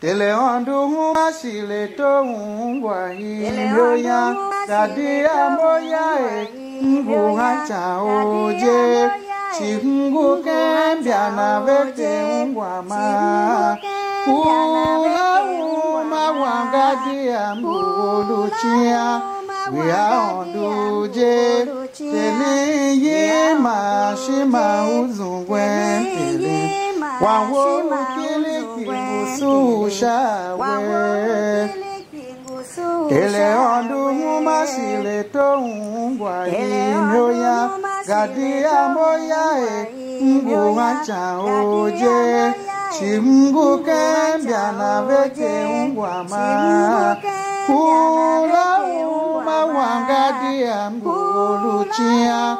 Tele andu masile to wai loya dadi amoya nguha chao je chingu kambya na vete ngwama kula uma wangadi ambuluchia wia andu je tele ye mashima uzungwe tele wawo tele Ele andu masile tongwa inoya gadia moya ngwa chao je chimgu kambya na vete ngwa ma kula uma wangadia mbuluchia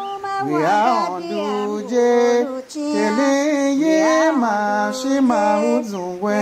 we andu je tele ye ma shima uzungwe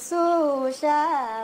Wow,